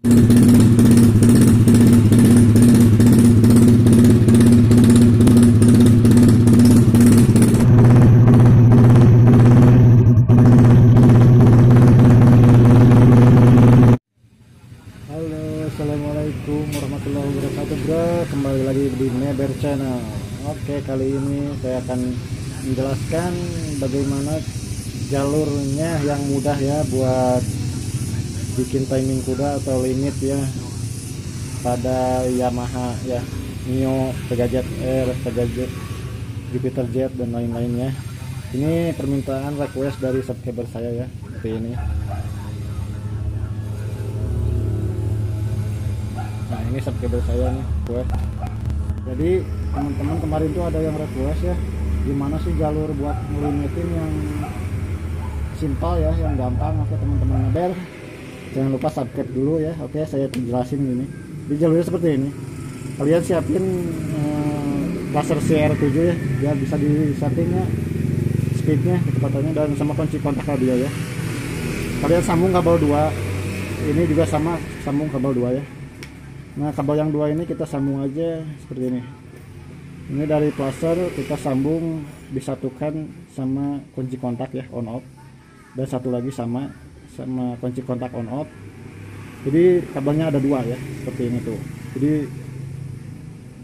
Kembali lagi di Meber channel. Oke, kali ini saya akan menjelaskan bagaimana jalurnya yang mudah ya buat bikin timing kuda atau limit ya pada Yamaha ya Mio, Pegajet R, Pegajet Jupiter Jet dan lain-lainnya. Ini permintaan request dari subscriber saya ya, seperti ini. Nah, ini subscriber saya nih, request. Jadi teman-teman kemarin tuh ada yang request ya, gimana sih jalur buat ngelimitin yang simpel ya, yang gampang. Oke teman-teman Meber, jangan lupa subscribe dulu ya. Oke, saya jelasin ini. Di jalurnya seperti ini. Kalian siapin laser CR7 ya, biar bisa di settingnya, speednya, kecepatannya, dan sama kunci kontak radio ya. Kalian sambung kabel 2, ini juga sama, sambung kabel 2 ya. Nah, kabel yang 2 ini kita sambung aja seperti ini. Ini dari plaster kita sambung, disatukan sama kunci kontak ya, on off, dan satu lagi sama kunci kontak on off. Jadi kabelnya ada 2 ya, seperti ini tuh. Jadi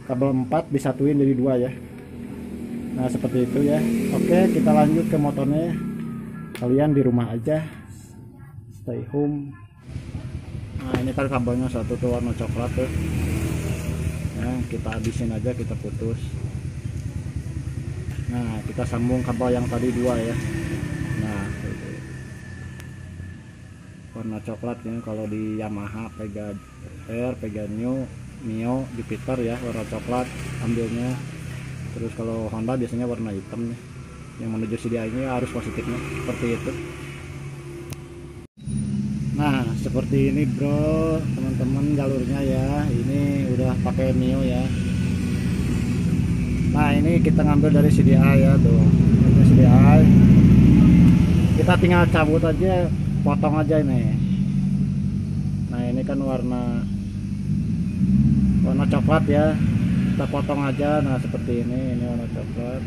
kabel 4 disatuin jadi 2 ya. Nah, seperti itu ya. Oke, kita lanjut ke motornya. Kalian di rumah aja, stay home. Nah, ini kan kabelnya satu tuh warna coklat tuh ya, kita habisin aja, kita putus. Nah, kita sambung kabel yang tadi 2 ya. Nah, itu warna coklatnya kalau di Yamaha Vega R, Vega New, Mio, Jupiter ya warna coklat ambilnya. Terus kalau Honda biasanya warna hitam nih. Yang menuju CDI ini harus positifnya seperti itu. Nah, seperti ini bro, teman-teman jalurnya ya. Ini udah pakai Mio ya. Nah, ini kita ngambil dari CDI ya tuh. Ini CDI. Kita tinggal cabut aja, potong aja ini. Nah, ini kan warna coklat ya. Kita potong aja. Nah, seperti ini warna coklat.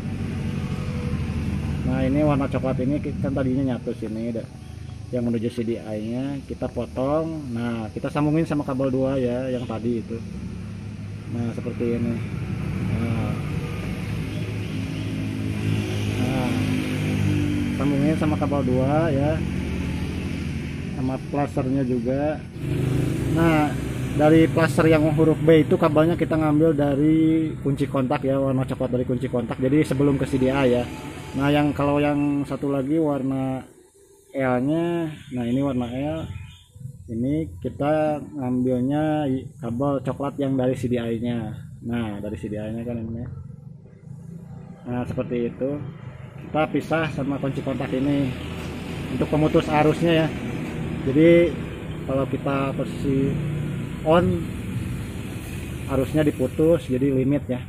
Nah, ini warna coklat ini kan tadinya nyatu sini udah. Yang menuju CDI nya kita potong. Nah, kita sambungin sama kabel 2 ya yang tadi itu. Nah, seperti ini. Nah, sambungin sama kabel 2 ya, sama plasternya juga. Nah, dari plaster yang huruf B itu kabelnya kita ngambil dari kunci kontak ya, warna coklat dari kunci kontak, jadi sebelum ke CDI ya. Nah, yang kalau yang satu lagi warna L-nya, nah ini warna L. Ini kita ngambilnya kabel coklat yang dari CDI-nya. Nah, dari CDI-nya kan ini. Nah, seperti itu. Kita pisah sama kunci kontak ini untuk pemutus arusnya ya. Jadi kalau kita posisi on, arusnya diputus jadi limit ya.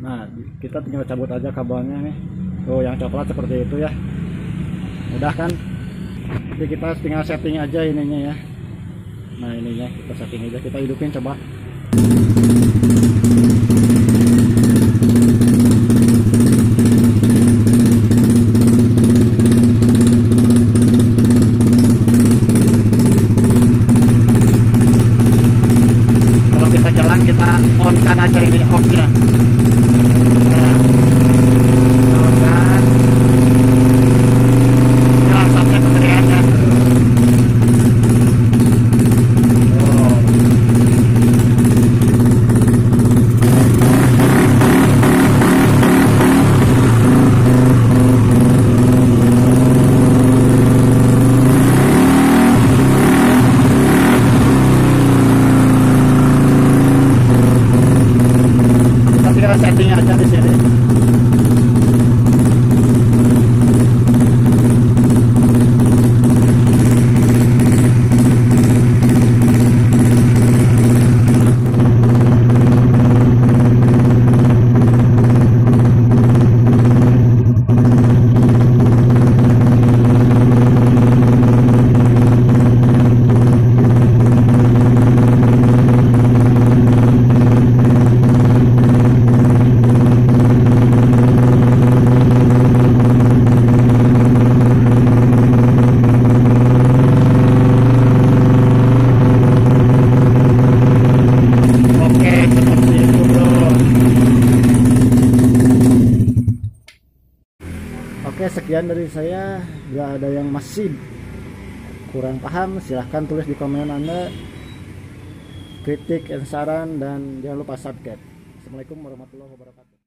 Nah, kita tinggal cabut aja kabelnya nih. Tuh, yang coklat seperti itu ya. Udah kan, jadi kita tinggal setting aja ininya ya. Nah, ininya kita setting aja, kita hidupin coba. Kalau kita jalan kita on kan aja ini off ya. Setting aja di sini. sekian dari saya. Jika ada yang masih kurang paham, silahkan tulis di komen Anda kritik dan saran, dan jangan lupa subscribe. Assalamualaikum warahmatullahi wabarakatuh.